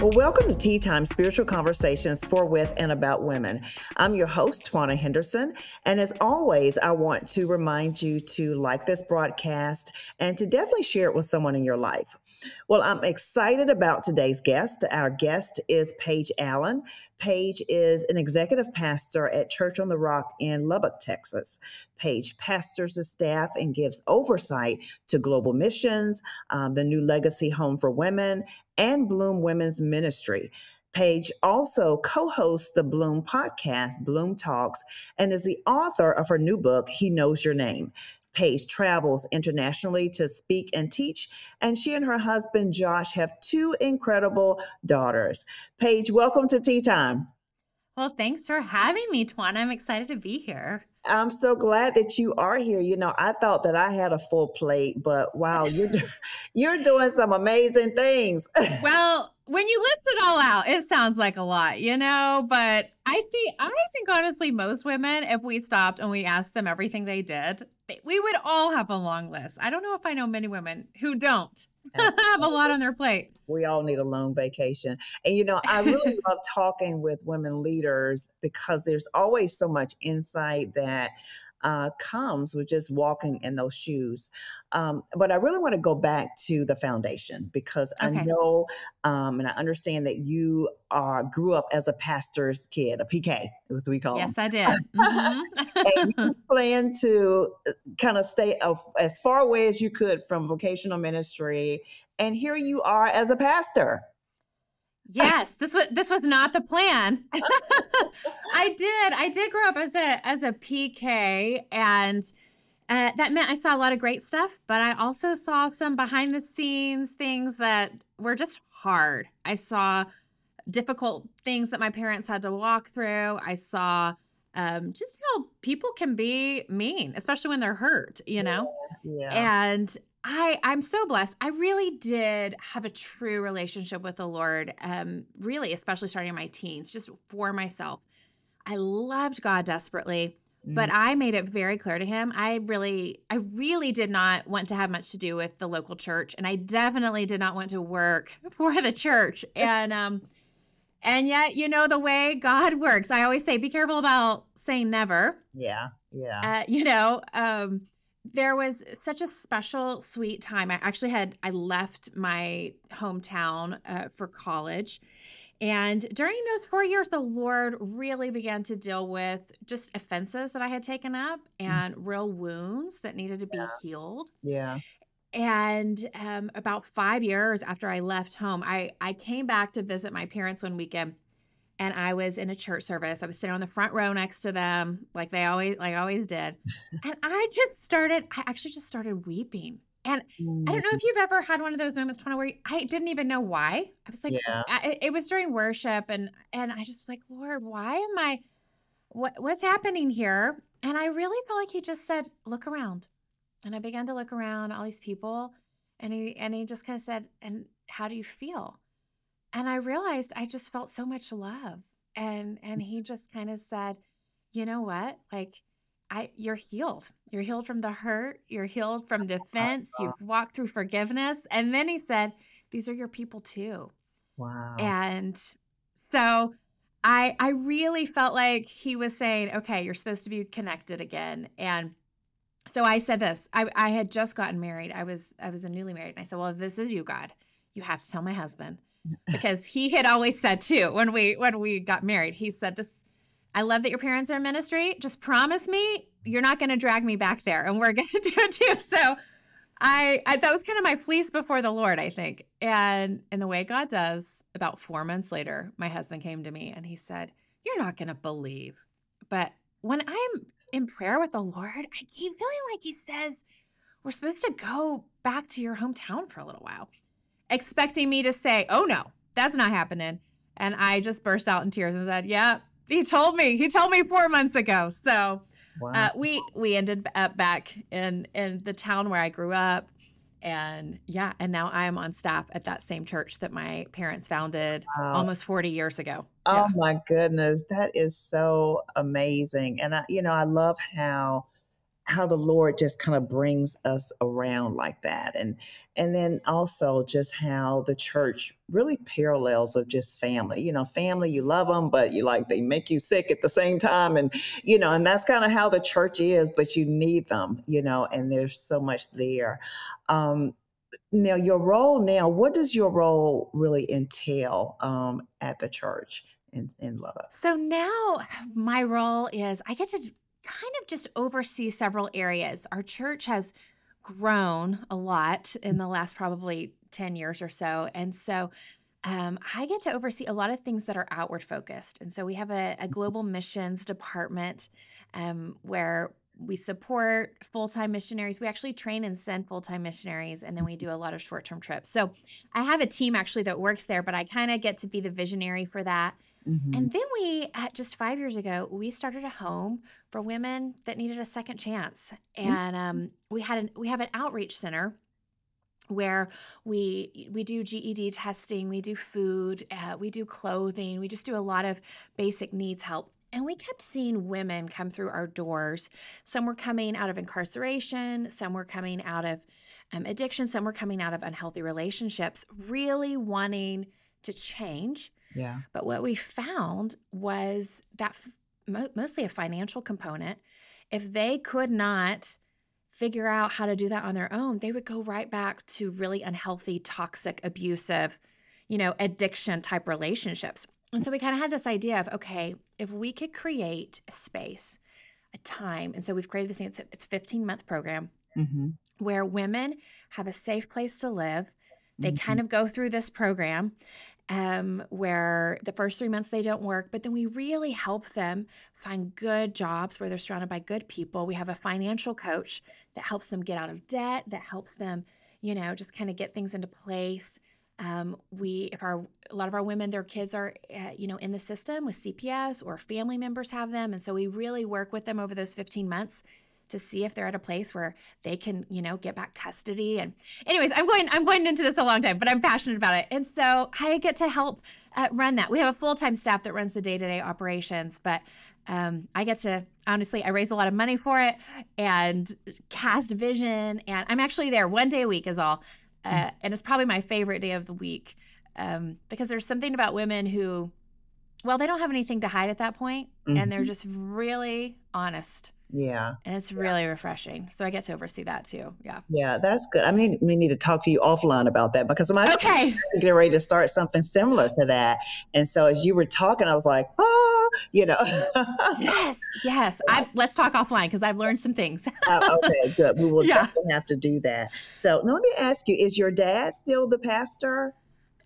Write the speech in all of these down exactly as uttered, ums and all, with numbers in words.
Well, welcome to Tea Time, Spiritual Conversations for, with, and about women. I'm your host, Twanna Henderson. And as always, I want to remind you to like this broadcast and to definitely share it with someone in your life. Well, I'm excited about today's guest. Our guest is Paige Allen. Paige is an executive pastor at Church on the Rock in Lubbock, Texas. Paige pastors the staff and gives oversight to Global Missions, um, the New Legacy Home for Women, and Bloom Women's Ministry. Paige also co-hosts the Bloom podcast, Bloom Talks, and is the author of her new book, He Knows Your Name. Paige travels internationally to speak and teach, and she and her husband, Josh, have two incredible daughters. Paige, welcome to Tea Time. Well, thanks for having me, Twanna. I'm excited to be here. I'm so glad that you are here. You know, I thought that I had a full plate, but wow, you're, do you're doing some amazing things. Well, when you list it all out, it sounds like a lot, you know, but I think, I think honestly, most women, if we stopped and we asked them everything they did, we would all have a long list. I don't know if I know many women who don't have a lot on their plate. We all need a long vacation. And, you know, I really love talking with women leaders because there's always so much insight that uh, comes with just walking in those shoes. Um, but I really want to go back to the foundation because okay. I know um, and I understand that you are grew up as a pastor's kid, a P K, as we call it. Yes, them. I did. Mm-hmm. And you plan to kind of stay a, as far away as you could from vocational ministry. And here you are as a pastor. Yes, this was this was not the plan. I did. I did grow up as a as a P K, and uh, that meant I saw a lot of great stuff, but I also saw some behind the scenes things that were just hard. I saw difficult things that my parents had to walk through. I saw um, just how people can be mean, especially when they're hurt, you know? Yeah. Yeah. And I, I'm so blessed. I really did have a true relationship with the Lord, um, really, especially starting in my teens, just for myself. I loved God desperately, mm. but I made it very clear to him. I really, I really did not want to have much to do with the local church, and I definitely did not want to work for the church. And um, and yet, you know, the way God works, I always say, be careful about saying never. Yeah, yeah. Uh, you know, um. There was such a special, sweet time. I actually had, I left my hometown uh, for college. And during those four years, the Lord really began to deal with just offenses that I had taken up and mm-hmm. real wounds that needed to be yeah. healed. Yeah. And um, about five years after I left home, I, I came back to visit my parents one weekend. And I was in a church service. I was sitting on the front row next to them, like they always, like I always did. And I just started, I actually just started weeping. And mm. I don't know if you've ever had one of those moments, Twanna, where you, I didn't even know why. I was like, yeah. I, it was during worship, and and I just was like, Lord, why am I? What what's happening here? And I really felt like He just said, look around. And I began to look around all these people, and he and he just kind of said, and how do you feel? And I realized I just felt so much love. And and he just kind of said, you know what? Like, I you're healed. You're healed from the hurt. You're healed from the offense. You've walked through forgiveness. And then he said, these are your people too. Wow. And so I I really felt like he was saying, okay, you're supposed to be connected again. And so I said this. I, I had just gotten married. I was I was newly married. And I said, well, if this is you, God, you have to tell my husband. Because he had always said too, when we when we got married, he said this, I love that your parents are in ministry. Just promise me you're not going to drag me back there, and we're going to do it too. So I, I that was kind of my pleas before the Lord, I think. And in the way God does, about four months later, my husband came to me and he said, you're not going to believe. But when I'm in prayer with the Lord, I keep feeling like he says, we're supposed to go back to your hometown for a little while. Expecting me to say, oh no, that's not happening. And I just burst out in tears and said, yeah, he told me, he told me four months ago. So wow. uh, we we ended up back in, in the town where I grew up. And yeah, and now I'm on staff at that same church that my parents founded wow. almost forty years ago. Oh yeah. My goodness, that is so amazing. And I, you know, I love how how the Lord just kind of brings us around like that. And, and then also just how the church really parallels of just family, you know, family, you love them, but you like, they make you sick at the same time. And, you know, and that's kind of how the church is, but you need them, you know, and there's so much there. Um, now your role now, what does your role really entail um, at the church in, in love? So now my role is I get to kind of just oversee several areas. Our church has grown a lot in the last probably ten years or so. And so um, I get to oversee a lot of things that are outward focused. And so we have a, a global missions department um, where we support full-time missionaries. We actually train and send full-time missionaries, and then we do a lot of short-term trips. So I have a team actually that works there, but I kind of get to be the visionary for that. Mm-hmm. And then we, at just five years ago, we started a home for women that needed a second chance. And um, we had an, we have an outreach center where we we do G E D testing, we do food, uh, we do clothing, we just do a lot of basic needs help. And we kept seeing women come through our doors. Some were coming out of incarceration, some were coming out of um, addiction, some were coming out of unhealthy relationships, really wanting to change. Yeah. But what we found was that f mo mostly a financial component. If they could not figure out how to do that on their own, they would go right back to really unhealthy, toxic, abusive, you know, addiction type relationships. And so we kind of had this idea of, okay, if we could create a space, a time. And so we've created this thing. It's a, it's a fifteen month program mm-hmm. where women have a safe place to live. They mm-hmm. kind of go through this program. Um, where the first three months they don't work, but then we really help them find good jobs where they're surrounded by good people. We have a financial coach that helps them get out of debt, that helps them, you know, just kind of get things into place. Um, we, if our, a lot of our women, their kids are, uh, you know, in the system with C P S or family members have them. And so we really work with them over those fifteen months to see if they're at a place where they can, you know, get back custody. And anyways, I'm going, I'm going into this a long time, but I'm passionate about it. And so I get to help uh, run that. We have a full-time staff that runs the day-to-day operations, but um, I get to, honestly, I raise a lot of money for it and cast vision. And I'm actually there one day a week is all. Uh, and it's probably my favorite day of the week um, because there's something about women who, well, they don't have anything to hide at that point. Mm-hmm. And they're just really honest. Yeah. And it's really yeah. refreshing. So I get to oversee that too. Yeah. Yeah, that's good. I mean, we need to talk to you offline about that because I'm okay. getting ready to start something similar to that. And so as you were talking, I was like, oh, you know. yes, yes. I've, let's talk offline because I've learned some things. uh, okay, good. We will yeah. definitely have to do that. So now let me ask you, is your dad still the pastor?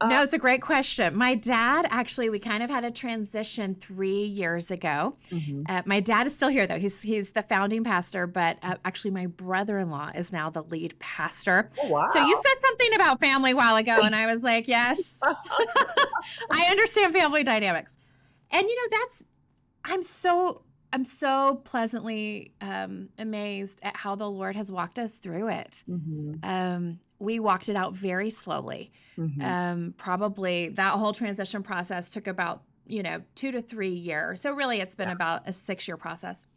Uh, no, it's a great question. My dad, actually, we kind of had a transition three years ago. Mm-hmm. uh, my dad is still here, though. He's he's the founding pastor, but uh, actually my brother-in-law is now the lead pastor. Oh, wow. So you said something about family a while ago, and I was like, yes, I understand family dynamics. And, you know, that's I'm so I'm so pleasantly um, amazed at how the Lord has walked us through it. Mm-hmm. um, we walked it out very slowly. Mm-hmm. um, probably that whole transition process took about, you know, two to three years. So really it's been yeah. about a six year process.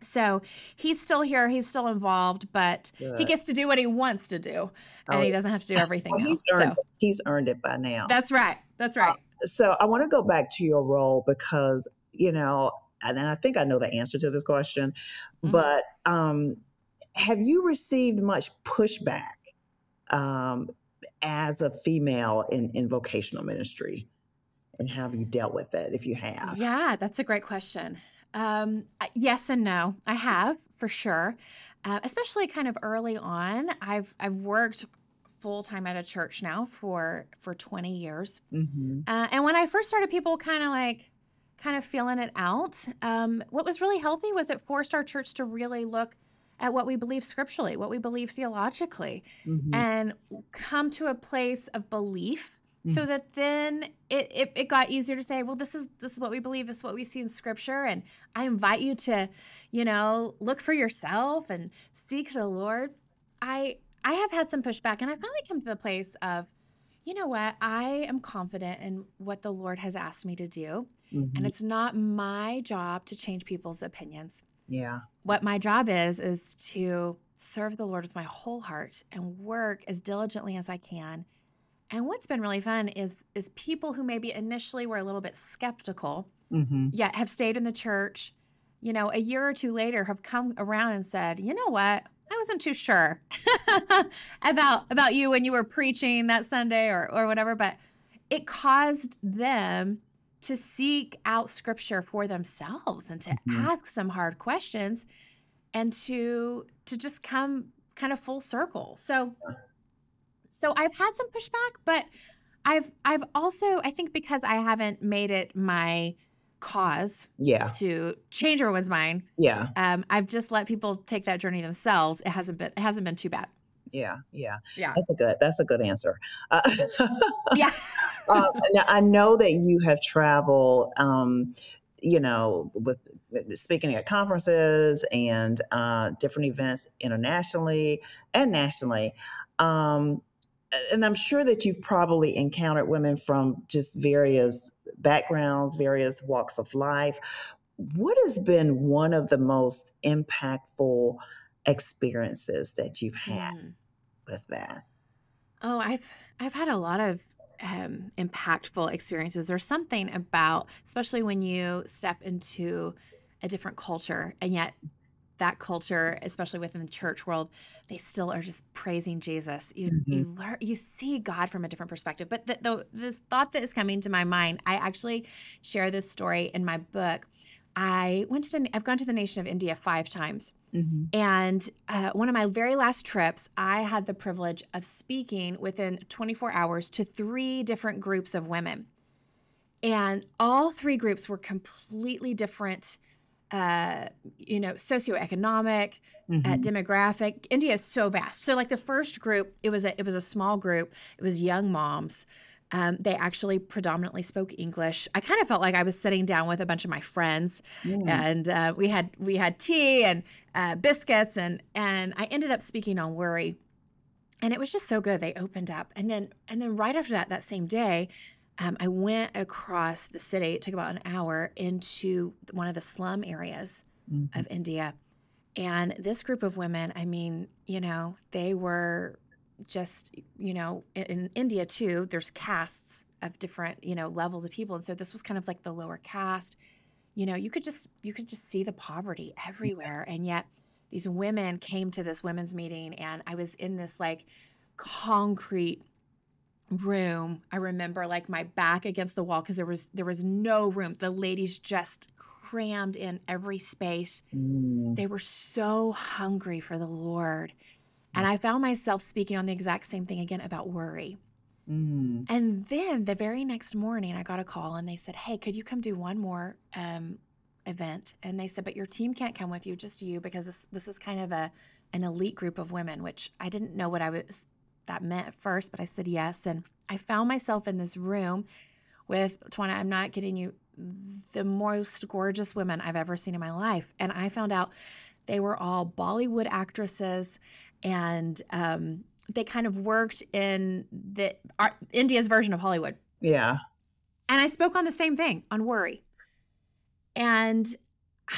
So he's still here. He's still involved, but Good. he gets to do what he wants to do, and oh, he doesn't have to do everything well, else. He's earned, so. he's earned it by now. That's right. That's right. Uh, so I want to go back to your role because, you know, and I think I know the answer to this question, mm-hmm. but um, have you received much pushback um, as a female in, in vocational ministry? And how have you dealt with it, if you have? Yeah, that's a great question. Um, yes and no. I have, for sure. Uh, especially kind of early on, I've, I've worked full-time at a church now for, for twenty years. Mm-hmm. uh, and when I first started, people kind of like, kind of feeling it out. Um, what was really healthy was it forced our church to really look at what we believe scripturally, what we believe theologically, mm-hmm. and come to a place of belief mm-hmm. so that then it, it, it got easier to say, well, this is, this is what we believe, this is what we see in scripture. And I invite you to, you know, look for yourself and seek the Lord. I, I have had some pushback, and I finally come to the place of, you know what, I am confident in what the Lord has asked me to do. Mm-hmm. And it's not my job to change people's opinions. Yeah. What my job is, is to serve the Lord with my whole heart and work as diligently as I can. And what's been really fun is, is people who maybe initially were a little bit skeptical, mm-hmm. yet have stayed in the church, you know, a year or two later have come around and said, you know what? I wasn't too sure about, about you when you were preaching that Sunday or, or whatever, but it caused them to seek out scripture for themselves and to mm-hmm. ask some hard questions and to, to just come kind of full circle. So, so I've had some pushback, but I've, I've also, I think because I haven't made it my cause yeah. to change everyone's mind. Yeah. Um, I've just let people take that journey themselves. It hasn't been, it hasn't been too bad. Yeah. Yeah. Yeah. That's a good, that's a good answer. Uh, yeah. um, now I know that you have traveled, um, you know, with speaking at conferences and uh, different events internationally and nationally. Um, and I'm sure that you've probably encountered women from just various backgrounds, various walks of life. What has been one of the most impactful experiences that you've had mm. with that? Oh, I've, I've had a lot of um, impactful experiences. There's something about, especially when you step into a different culture, and yet that culture, especially within the church world, they still are just praising Jesus. You, mm-hmm. you learn, you see God from a different perspective. But the, the, this thought that is coming to my mind, I actually share this story in my book. I went to the, I've gone to the nation of India five times. Mm-hmm. And uh, one of my very last trips, I had the privilege of speaking within twenty-four hours to three different groups of women. And all three groups were completely different, uh, you know, socioeconomic, mm-hmm. uh, demographic. India is so vast. So like the first group, it was a, it was a small group. It was young moms. Um, they actually predominantly spoke English. I kind of felt like I was sitting down with a bunch of my friends, mm. and uh, we had we had tea and uh, biscuits, and and I ended up speaking on worry, and it was just so good. They opened up, and then and then right after that, that same day, um, I went across the city. It took about an hour into one of the slum areas mm-hmm. of India, and this group of women, I mean, you know, they were. Just, you know, in, in India too, there's castes of different, you know, levels of people. And so this was kind of like the lower caste, you know, you could just, you could just see the poverty everywhere. And yet these women came to this women's meeting, and I was in this like concrete room. I remember like my back against the wall, cause there was, there was no room. The ladies just crammed in every space. Mm. They were so hungry for the Lord. And I found myself speaking on the exact same thing again about worry. Mm. And then the very next morning, I got a call, and they said, hey, could you come do one more um, event? And they said, but your team can't come with you, just you, because this, this is kind of a an elite group of women, which I didn't know what I was that meant at first, but I said yes. And I found myself in this room with, Twanna, I'm not kidding you, the most gorgeous women I've ever seen in my life. And I found out they were all Bollywood actresses. And um, they kind of worked in the our, India's version of Hollywood. Yeah. And I spoke on the same thing, on worry. And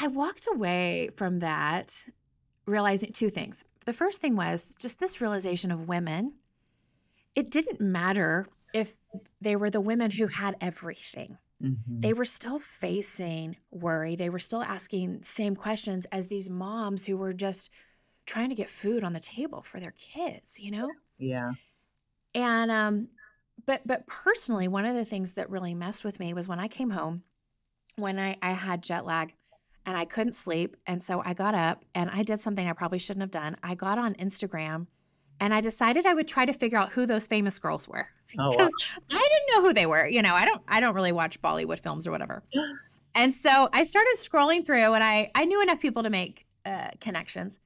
I walked away from that realizing two things. The first thing was just this realization of women. It didn't matter if they were the women who had everything. Mm-hmm. They were still facing worry. They were still asking the same questions as these moms who were just trying to get food on the table for their kids, you know? Yeah. And, um, but, but personally, one of the things that really messed with me was when I came home, when I, I had jet lag and I couldn't sleep. And so I got up and I did something I probably shouldn't have done. I got on Instagram and I decided I would try to figure out who those famous girls were. Oh, wow. I didn't know who they were. You know, I don't, I don't really watch Bollywood films or whatever. And so I started scrolling through, and I, I knew enough people to make uh, connections.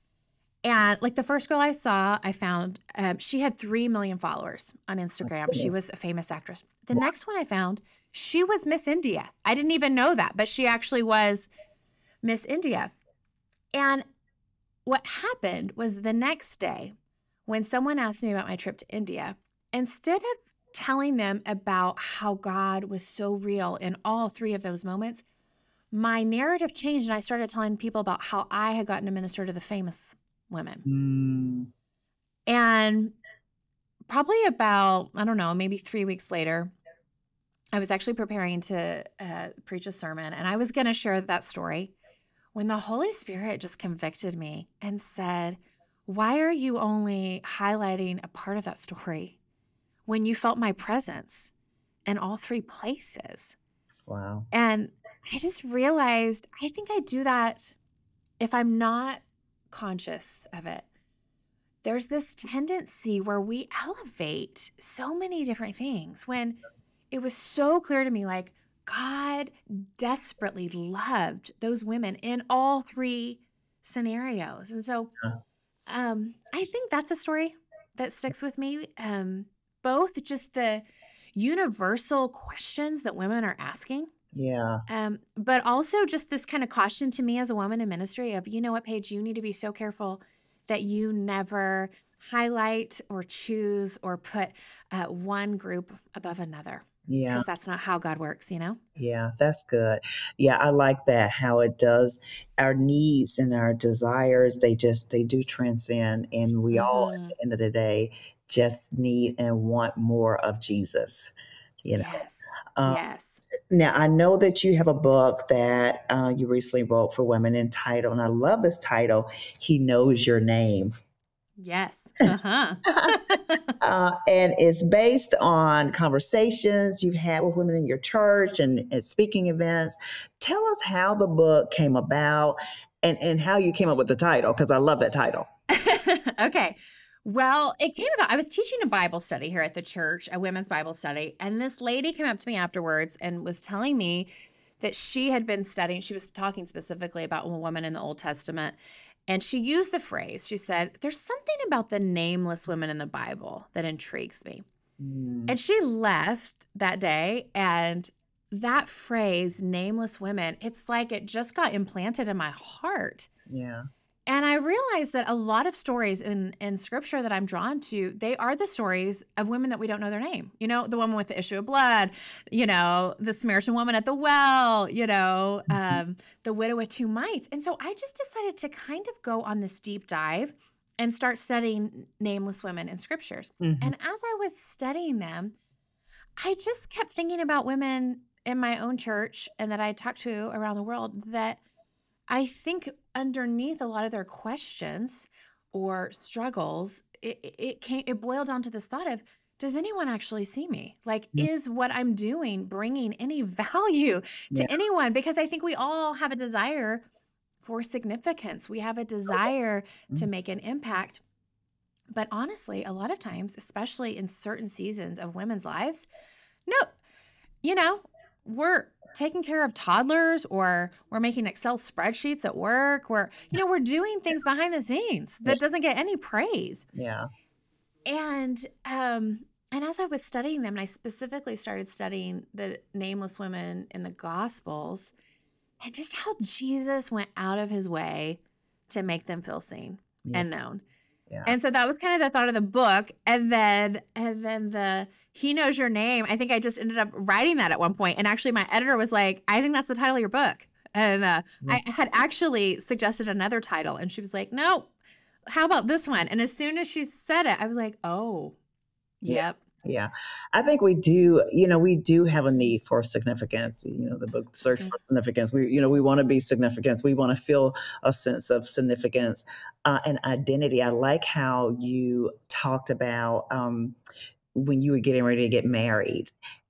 And like the first girl I saw, I found um, she had three million followers on Instagram. She was a famous actress. The wow. next one I found, she was Miss India. I didn't even know that, but she actually was Miss India. And what happened was the next day when someone asked me about my trip to India, instead of telling them about how God was so real in all three of those moments, my narrative changed, and I started telling people about how I had gotten to minister to the famous women. Mm. And probably about, I don't know, maybe three weeks later, I was actually preparing to uh, preach a sermon, and I was going to share that story when the Holy Spirit just convicted me and said, why are you only highlighting a part of that story when you felt my presence in all three places? Wow. And I just realized, I think I do that if I'm not conscious of it. There's this tendency where we elevate so many different things, when it was so clear to me, like, God desperately loved those women in all three scenarios. And so um, I think that's a story that sticks with me. Um, both just the universal questions that women are asking. Yeah. Um, but also just this kind of caution to me as a woman in ministry of, you know what, Paige, you need to be so careful that you never highlight or choose or put uh, one group above another. Yeah. Because that's not how God works, you know? Yeah, that's good. Yeah, I like that, how it does. Our needs and our desires, they just, they do transcend. And we mm-hmm. all, at the end of the day, just need and want more of Jesus, you know? Yes, um, yes. Now, I know that you have a book that uh, you recently wrote for women entitled, and I love this title, He Knows Your Name. Yes. Uh-huh. uh, and it's based on conversations you've had with women in your church and at speaking events. Tell us how the book came about and, and how you came up with the title, because I love that title. Okay. Well, it came about, I was teaching a Bible study here at the church, a women's Bible study, and this lady came up to me afterwards and was telling me that she had been studying, she was talking specifically about a woman in the Old Testament, and she used the phrase, she said, there's something about the nameless women in the Bible that intrigues me. Mm. And she left that day, and that phrase, nameless women, it's like it just got implanted in my heart. Yeah. And I realized that a lot of stories in, in scripture that I'm drawn to, they are the stories of women that we don't know their name. You know, the woman with the issue of blood, you know, the Samaritan woman at the well, you know, um, the widow with two mites. And so I just decided to kind of go on this deep dive and start studying nameless women in scriptures. Mm-hmm. And as I was studying them, I just kept thinking about women in my own church and that I talked to around the world that I think underneath a lot of their questions or struggles, it, it came, it boiled down to this thought of, does anyone actually see me? Like, yeah. is what I'm doing bringing any value to yeah. anyone? Because I think we all have a desire for significance. We have a desire okay. to make an impact. But honestly, a lot of times, especially in certain seasons of women's lives, nope, you know, we're taking care of toddlers, or we're making Excel spreadsheets at work, we're, you know, we're doing things behind the scenes that doesn't get any praise. Yeah. And, um, and as I was studying them, and I specifically started studying the nameless women in the Gospels and just how Jesus went out of his way to make them feel seen yeah. and known. Yeah. And so that was kind of the thought of the book. And then, and then the, He Knows Your Name. I think I just ended up writing that at one point. And actually my editor was like, I think that's the title of your book. And uh, I had actually suggested another title. And she was like, no, how about this one? And as soon as she said it, I was like, oh, yeah. yep. Yeah. I think we do, you know, we do have a need for significance, you know, the book Search okay. for Significance. We, you know, we want to be significant. We want to feel a sense of significance uh, and identity. I like how you talked about, um, when you were getting ready to get married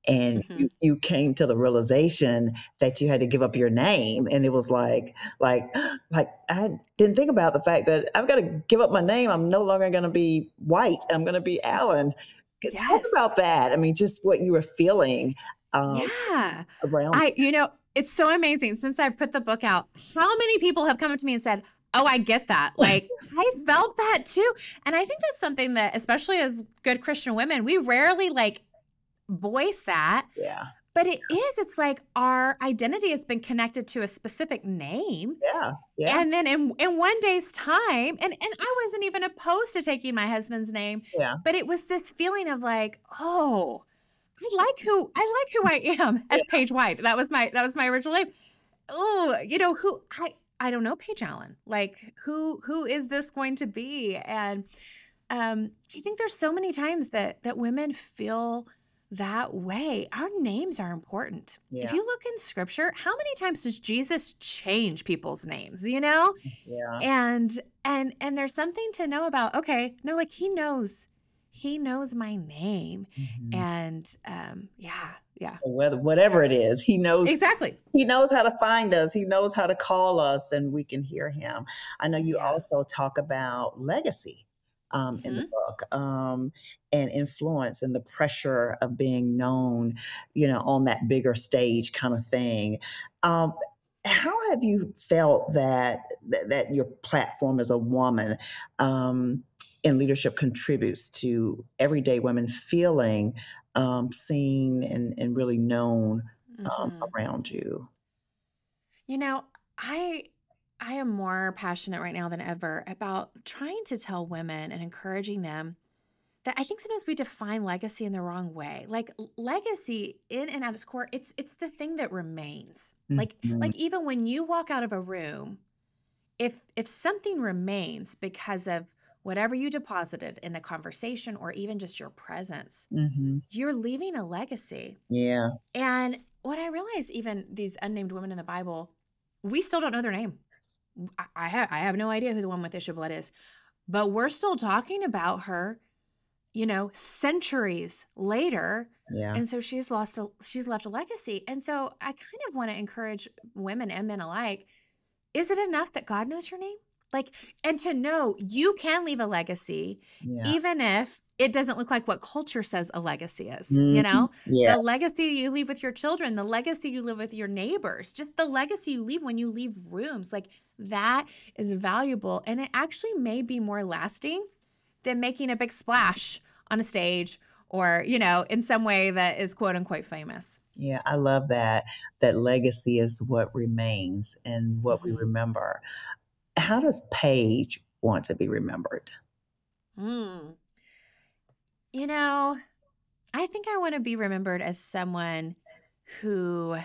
and mm-hmm. you, you came to the realization that you had to give up your name. And it was like, like, like I didn't think about the fact that I've got to give up my name. I'm no longer going to be White. I'm going to be Allen. Yes. Talk about that. I mean, just what you were feeling. Um, yeah. Around I, you know, it's so amazing. Since I put the book out, how many people have come up to me and said, oh, I get that. Like, I felt that too. And I think that's something that, especially as good Christian women, we rarely like voice that. Yeah. But it is, it's like our identity has been connected to a specific name. Yeah. yeah. And then in, in one day's time, and, and I wasn't even opposed to taking my husband's name. Yeah. But it was this feeling of like, oh, I like who I like who I am as yeah. Paige White. That was my that was my original name. oh, you know, who I I don't know, Paige Allen. Like, who who is this going to be? And um, I think there's so many times that that women feel that way. Our names are important. Yeah. If you look in scripture, how many times does Jesus change people's names, you know? Yeah. And and and there's something to know about, okay, no, like he knows, he knows my name. Mm-hmm. And um, yeah, yeah. So whether, whatever it is, he knows. Exactly. He knows how to find us. He knows how to call us and we can hear him. I know you yeah. also talk about legacy. Um, in mm-hmm. the book, um, and influence and the pressure of being known, you know, on that bigger stage kind of thing. Um, how have you felt that, that, that your platform as a woman um, in leadership contributes to everyday women feeling um, seen and, and really known um, mm-hmm. around you? You know, I... I am more passionate right now than ever about trying to tell women and encouraging them that I think sometimes we define legacy in the wrong way. Like legacy in and at its core, it's it's the thing that remains. Like mm-hmm. like even when you walk out of a room, if if something remains because of whatever you deposited in a conversation or even just your presence, mm-hmm. you're leaving a legacy. Yeah. And what I realized, even these unnamed women in the Bible, we still don't know their name. I have I have no idea who the one with issue of blood is, but we're still talking about her, you know, centuries later. Yeah. And so she's lost a, she's left a legacy. And so I kind of want to encourage women and men alike. Is it enough that God knows your name? Like, and to know you can leave a legacy, yeah. even if it doesn't look like what culture says a legacy is, mm-hmm. you know, yeah. the legacy you leave with your children, the legacy you leave with your neighbors, just the legacy you leave when you leave rooms, like that is valuable. And it actually may be more lasting than making a big splash on a stage or, you know, in some way that is quote unquote famous. Yeah, I love that, that legacy is what remains and what we remember. How does Paige want to be remembered? Mm. You know, I think I want to be remembered as someone who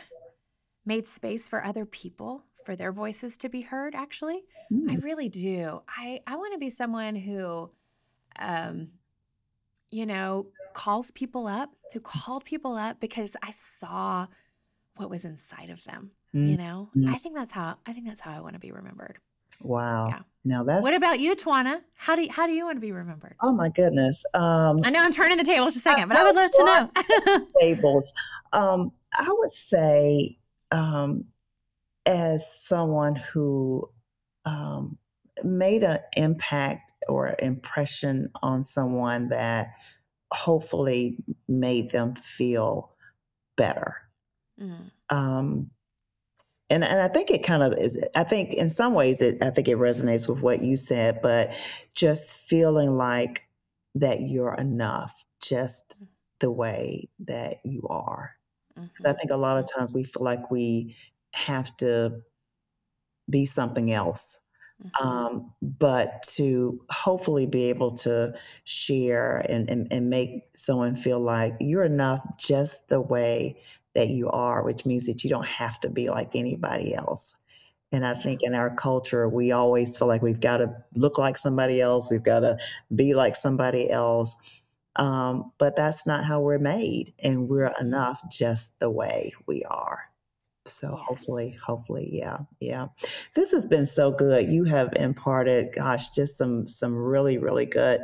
made space for other people, for their voices to be heard, actually. Mm. I really do. I, I want to be someone who, um, you know, calls people up, who called people up because I saw what was inside of them, mm. you know? Mm. I think that's how, I think that's how I want to be remembered. Wow. Yeah. Now that's. What about you, Twanna? How do you, how do you want to be remembered? Oh my goodness. Um, I know I'm turning the tables just a second, but I, I would love to know. tables. Um, I would say, um, as someone who um, made an impact or impression on someone that hopefully made them feel better. Mm. Um, And, and I think it kind of is, I think in some ways, it, I think it resonates with what you said, but just feeling like that you're enough, just the way that you are. Because mm-hmm. I think a lot of times we feel like we have to be something else, mm-hmm. um, but to hopefully be able to share and, and, and make someone feel like you're enough just the way that you are, which means that you don't have to be like anybody else. And I think in our culture, we always feel like we've got to look like somebody else. We've got to be like somebody else. Um, but that's not how we're made. And we're enough just the way we are. So yes. hopefully, hopefully, yeah, yeah. This has been so good. You have imparted, gosh, just some some really, really good,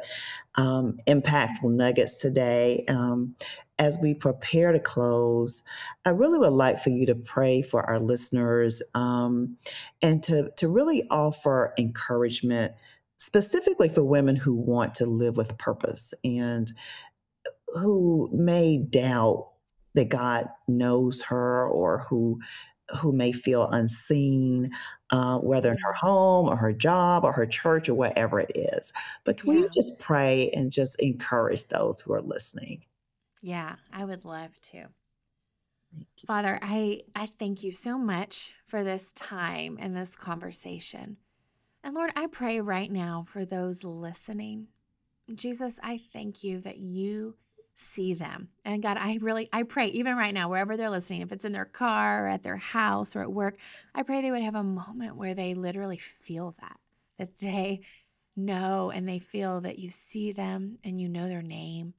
um, impactful nuggets today. Um, as we prepare to close, I really would like for you to pray for our listeners um, and to, to really offer encouragement specifically for women who want to live with purpose and who may doubt that God knows her, or who who may feel unseen, uh, whether in her home or her job or her church or wherever it is. But can yeah. we just pray and just encourage those who are listening? Yeah, I would love to. Father, I, I thank you so much for this time and this conversation. And Lord, I pray right now for those listening. Jesus, I thank you that you see them. And God, I really, I pray even right now, wherever they're listening, if it's in their car or at their house or at work, I pray they would have a moment where they literally feel that, that they know and they feel that you see them and you know their name.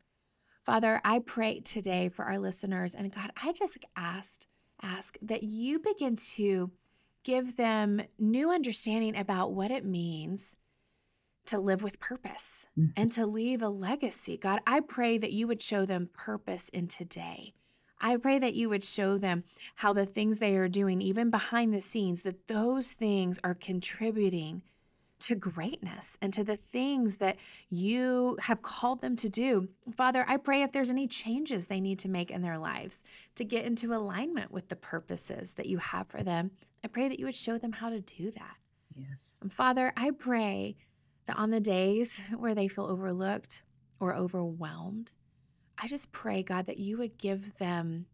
Father, I pray today for our listeners. And God, I just asked, ask that you begin to give them new understanding about what it means to live with purpose and to leave a legacy. God, I pray that you would show them purpose in today. I pray that you would show them how the things they are doing, even behind the scenes, that those things are contributing to greatness and to the things that you have called them to do. Father, I pray if there's any changes they need to make in their lives to get into alignment with the purposes that you have for them, I pray that you would show them how to do that. Yes. And Father, I pray that on the days where they feel overlooked or overwhelmed, I just pray, God, that you would give them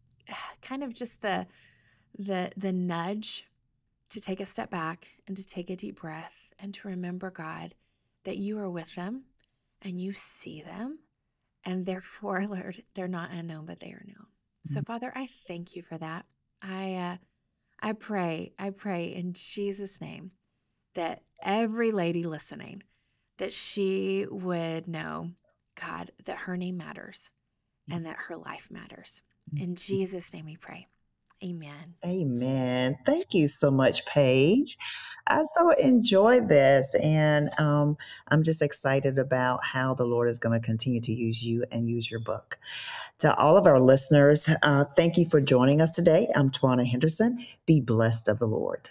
kind of just the, the, the nudge to take a step back and to take a deep breath and to remember, God, that you are with them and you see them, and therefore, Lord, they're not unknown, but they are known. Mm-hmm. So, Father, I thank you for that. I, uh, I pray, I pray in Jesus' name that every lady listening, that she would know, God, that her name matters mm-hmm. and that her life matters. Mm-hmm. In Jesus' name we pray. Amen. Amen. Thank you so much, Paige. I so enjoyed this, and um, I'm just excited about how the Lord is going to continue to use you and use your book. To all of our listeners, uh, thank you for joining us today. I'm Twanna Henderson. Be blessed of the Lord.